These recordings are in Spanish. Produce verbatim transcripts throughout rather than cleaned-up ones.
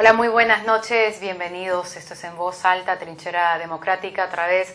Hola, muy buenas noches, bienvenidos. Esto es En Voz Alta, Trinchera Democrática, a través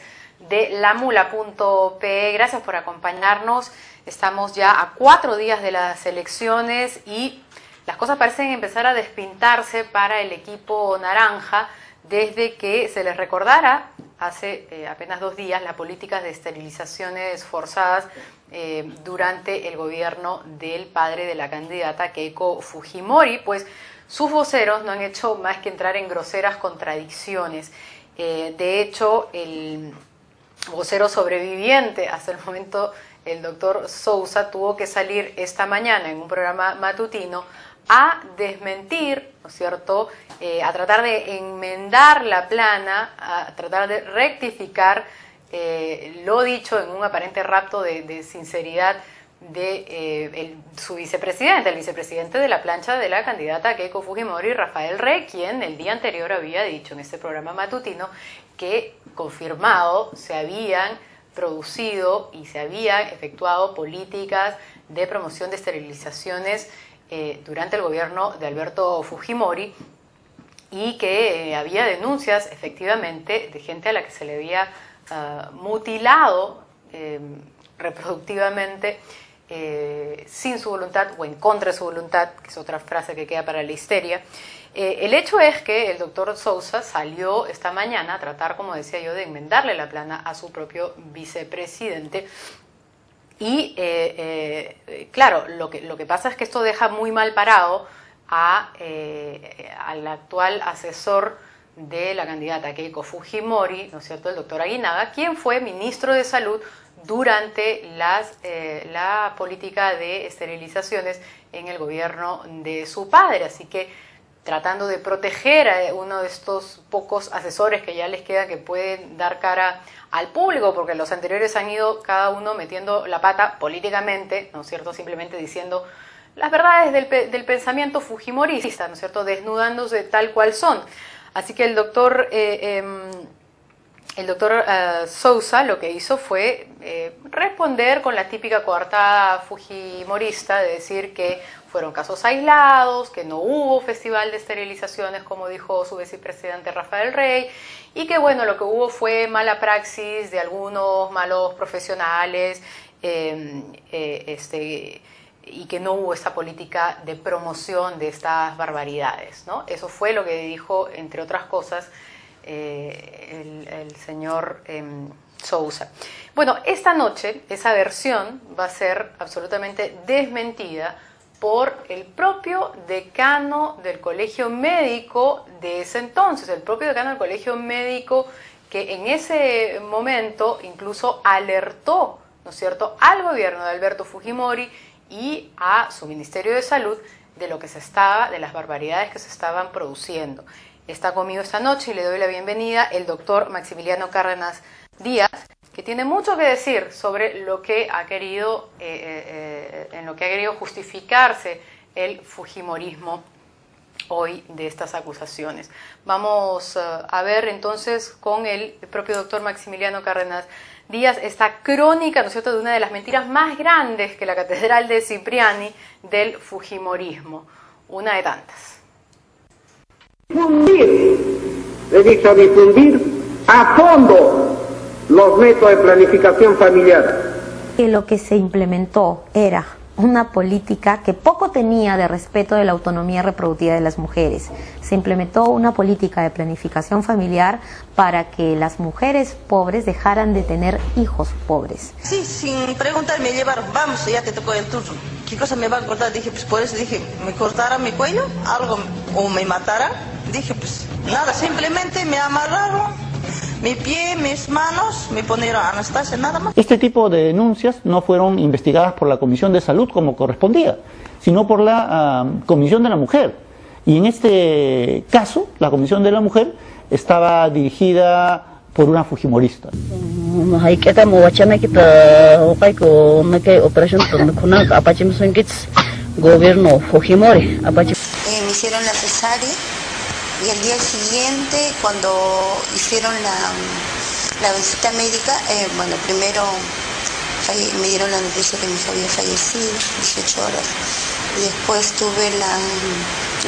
de lamula punto pe. Gracias por acompañarnos. Estamos ya a cuatro días de las elecciones y las cosas parecen empezar a despintarse para el equipo naranja desde que se les recordara hace eh, apenas dos días las políticas de esterilizaciones forzadas eh, durante el gobierno del padre de la candidata Keiko Fujimori, pues sus voceros no han hecho más que entrar en groseras contradicciones. Eh, de hecho, el vocero sobreviviente hasta el momento, el doctor Souza, tuvo que salir esta mañana en un programa matutino a desmentir, ¿no es cierto?, eh, a tratar de enmendar la plana, a tratar de rectificar eh, lo dicho en un aparente rapto de, de sinceridad de eh, el, su vicepresidente, el vicepresidente de la plancha de la candidata Keiko Fujimori, Rafael Rey, quien el día anterior había dicho en este programa matutino que, confirmado, se habían producido y se habían efectuado políticas de promoción de esterilizaciones Eh, durante el gobierno de Alberto Fujimori y que eh, había denuncias efectivamente de gente a la que se le había uh, mutilado eh, reproductivamente eh, sin su voluntad o en contra de su voluntad, que es otra frase que queda para la histeria. Eh, el hecho es que el doctor Souza salió esta mañana a tratar, como decía yo, de enmendarle la plana a su propio vicepresidente. Y, eh, eh, claro, lo que, lo que pasa es que esto deja muy mal parado a, eh, al actual asesor de la candidata Keiko Fujimori, ¿no es cierto?, el doctor Aguinaga, quien fue ministro de Salud durante las, eh, la política de esterilizaciones en el gobierno de su padre. Así que, tratando de proteger a uno de estos pocos asesores que ya les queda que pueden dar cara al público, porque los anteriores han ido cada uno metiendo la pata políticamente, ¿no es cierto?, simplemente diciendo las verdades del, del pensamiento fujimorista, ¿no es cierto?, desnudándose tal cual son. Así que el doctor, eh, eh, el doctor eh, Souza lo que hizo fue eh, responder con la típica coartada fujimorista de decir que fueron casos aislados, que no hubo festival de esterilizaciones, como dijo su vicepresidente Rafael Rey, y que bueno, lo que hubo fue mala praxis de algunos malos profesionales eh, eh, este, y que no hubo esta política de promoción de estas barbaridades, ¿no? Eso fue lo que dijo, entre otras cosas, eh, el, el señor eh, Souza. Bueno, esta noche esa versión va a ser absolutamente desmentida por el propio decano del Colegio Médico de ese entonces, el propio decano del Colegio Médico que en ese momento incluso alertó, ¿no es cierto?, al gobierno de Alberto Fujimori y a su Ministerio de Salud de lo que se estaba, de las barbaridades que se estaban produciendo. Está conmigo esta noche y le doy la bienvenida el doctor Maximiliano Cárdenas Díaz, que tiene mucho que decir sobre lo que ha querido, eh, eh, en lo que ha querido justificarse el fujimorismo hoy de estas acusaciones. Vamos a ver entonces con el propio doctor Maximiliano Cárdenas Díaz esta crónica, ¿no es cierto?, de una de las mentiras más grandes que la Catedral de Cipriani del fujimorismo, una de tantas. Difundir, he dicho difundir a fondo los métodos de planificación familiar. Que lo que se implementó era una política que poco tenía de respeto de la autonomía reproductiva de las mujeres. Se implementó una política de planificación familiar para que las mujeres pobres dejaran de tener hijos pobres. Sí, sin preguntar me llevaron, vamos, ya te tocó el turno. ¿Qué cosa me van a cortar? Dije, pues por eso dije, me cortaran mi cuello, algo, o me mataran. Dije, pues nada, simplemente me amarraron mi pie, mis manos, me ponieron anestesia, nada más. Este tipo de denuncias no fueron investigadas por la Comisión de Salud como correspondía, sino por la uh, Comisión de la Mujer. Y en este caso, la Comisión de la Mujer estaba dirigida por una fujimorista. Gobierno Fujimori. Me hicieron la cesárea. Y al día siguiente, cuando hicieron la, la visita médica, eh, bueno, primero falle, me dieron la noticia que mi hijo había fallecido, dieciocho horas. Y después tuve la,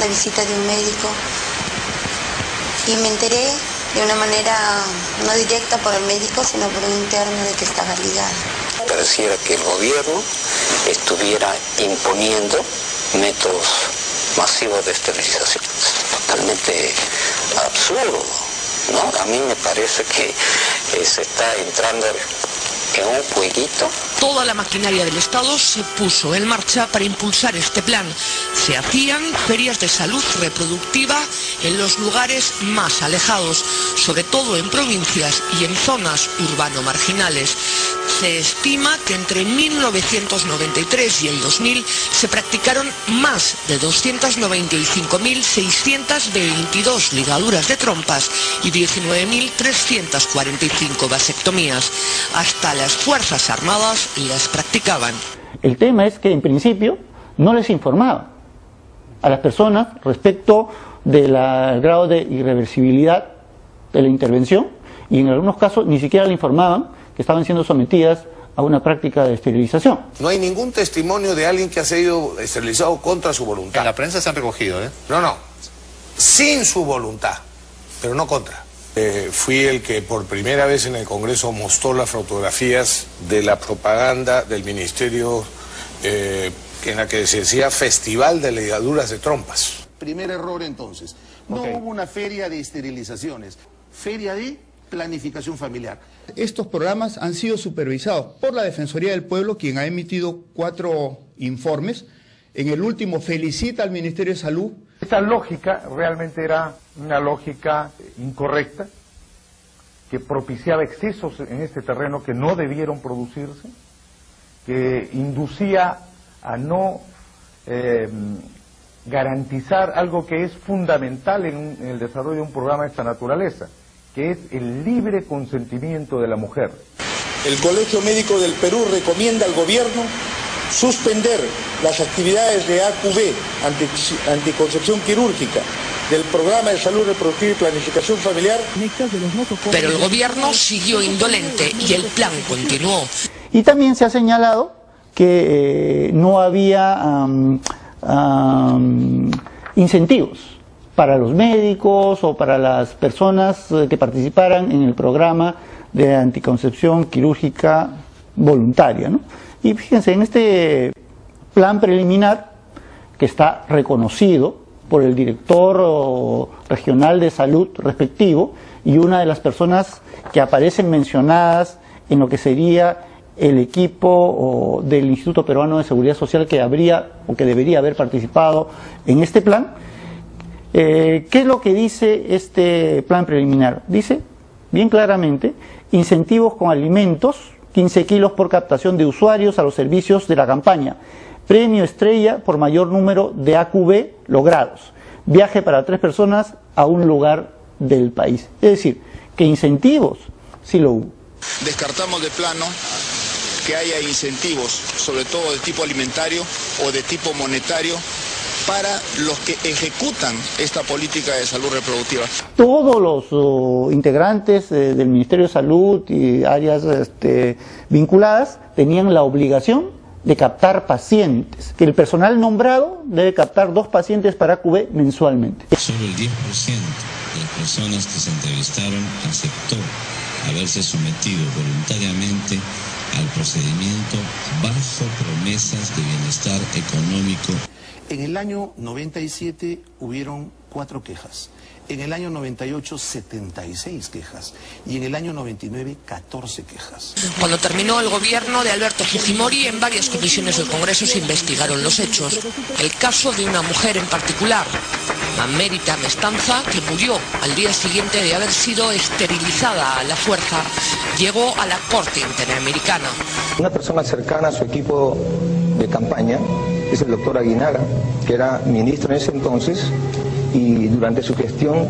la visita de un médico y me enteré de una manera no directa por el médico, sino por un interno de que estaba ligada. Pareciera que el gobierno estuviera imponiendo métodos masivos de esterilización. Totalmente absurdo, ¿no? A mí me parece que eh, se está entrando en un jueguito. Toda la maquinaria del Estado se puso en marcha para impulsar este plan. Se hacían ferias de salud reproductiva en los lugares más alejados, sobre todo en provincias y en zonas urbano-marginales. Se estima que entre mil novecientos noventa y tres y el dos mil se practicaron más de doscientas noventa y cinco mil seiscientas veintidós ligaduras de trompas y diecinueve mil trescientas cuarenta y cinco vasectomías. Hasta las Fuerzas Armadas las practicaban. El tema es que en principio no les informaba a las personas respecto del grado de irreversibilidad de la intervención, y en algunos casos ni siquiera le informaban que estaban siendo sometidas a una práctica de esterilización. No hay ningún testimonio de alguien que ha sido esterilizado contra su voluntad. En la prensa se han recogido, ¿eh? No, no, sin su voluntad, pero no contra. Eh, fui el que por primera vez en el Congreso mostró las fotografías de la propaganda del Ministerio, eh, en la que se decía Festival de Ligaduras de Trompas. Primer error entonces, no okay. Hubo una feria de esterilizaciones, feria de planificación familiar. Estos programas han sido supervisados por la Defensoría del Pueblo, quien ha emitido cuatro informes. En el último felicita al Ministerio de Salud. Esta lógica realmente era una lógica incorrecta, que propiciaba excesos en este terreno que no debieron producirse, que inducía a no eh, garantizar algo que es fundamental en, en el desarrollo de un programa de esta naturaleza, que es el libre consentimiento de la mujer. El Colegio Médico del Perú recomienda al gobierno suspender las actividades de A Q V, anticoncepción quirúrgica, del programa de salud reproductiva y planificación familiar. Pero el gobierno siguió indolente y el plan continuó. Y también se ha señalado que eh, no había um, um, incentivos para los médicos o para las personas que participaran en el programa de anticoncepción quirúrgica voluntaria, ¿no? Y fíjense, en este plan preliminar, que está reconocido por el director regional de salud respectivo, y una de las personas que aparecen mencionadas en lo que sería el equipo del Instituto Peruano de Seguridad Social que habría o que debería haber participado en este plan, eh, ¿qué es lo que dice este plan preliminar? Dice, bien claramente, incentivos con alimentos, quince kilos por captación de usuarios a los servicios de la campaña. Premio estrella por mayor número de A Q V logrados. Viaje para tres personas a un lugar del país. Es decir, que incentivos sí lo hubo. Descartamos de plano que haya incentivos, sobre todo de tipo alimentario o de tipo monetario, para los que ejecutan esta política de salud reproductiva. Todos los oh, integrantes eh, del Ministerio de Salud y áreas este, vinculadas tenían la obligación de captar pacientes, que el personal nombrado debe captar dos pacientes para A Q V mensualmente. Solo el diez por ciento de las personas que se entrevistaron aceptó haberse sometido voluntariamente al procedimiento bajo promesas de bienestar económico. En el año noventa y siete hubieron cuatro quejas, en el año noventa y ocho setenta y seis quejas y en el año noventa y nueve catorce quejas. Cuando terminó el gobierno de Alberto Fujimori, en varias comisiones del Congreso se investigaron los hechos. El caso de una mujer en particular, Mamérita Mestanza, que murió al día siguiente de haber sido esterilizada a la fuerza, llegó a la Corte Interamericana. Una persona cercana a su equipo de campaña es el doctor Aguinaga, que era ministro en ese entonces, y durante su gestión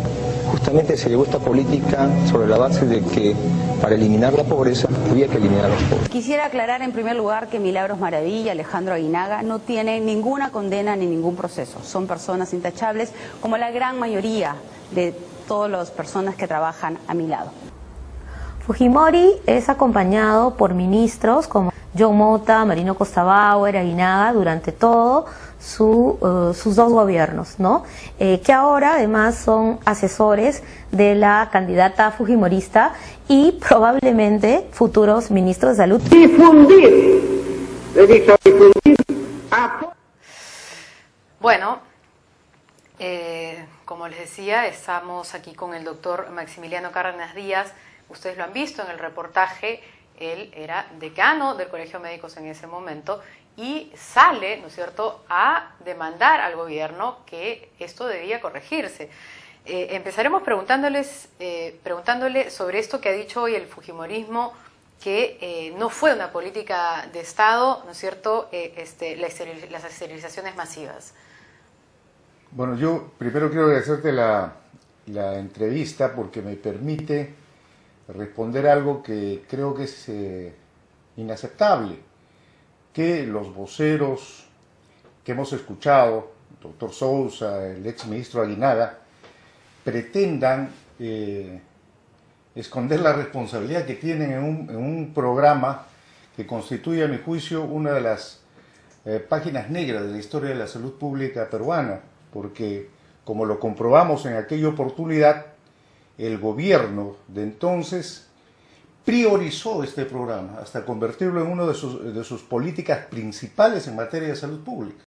justamente se llevó esta política sobre la base de que para eliminar la pobreza había que eliminar a los pobres. Quisiera aclarar en primer lugar que Milagros Maravilla, Alejandro Aguinaga no tienen ninguna condena ni ningún proceso. Son personas intachables como la gran mayoría de todas las personas que trabajan a mi lado. Fujimori es acompañado por ministros como John Mota, Marino Costa Bauer, Aguinaga, durante todo su, uh, sus dos gobiernos, ¿no? Eh, que ahora además son asesores de la candidata fujimorista y probablemente futuros ministros de salud. Difundir, le dijo difundir. Bueno, eh, como les decía, estamos aquí con el doctor Maximiliano Cárdenas Díaz. Ustedes lo han visto en el reportaje. Él era decano del Colegio Médico en ese momento y sale, ¿no es cierto?, a demandar al gobierno que esto debía corregirse. Eh, empezaremos preguntándoles, eh, preguntándole sobre esto que ha dicho hoy el fujimorismo, que eh, no fue una política de Estado, ¿no es cierto?, eh, este, la esteril, las esterilizaciones masivas. Bueno, yo primero quiero agradecerte la, la entrevista porque me permite responder algo que creo que es eh, inaceptable, que los voceros que hemos escuchado, doctor Souza, el exministro Aguinaga, pretendan eh, esconder la responsabilidad que tienen en un, en un programa que constituye, a mi juicio, una de las eh, páginas negras de la historia de la salud pública peruana, porque, como lo comprobamos en aquella oportunidad, el gobierno de entonces priorizó este programa hasta convertirlo en una de sus, de sus políticas principales en materia de salud pública.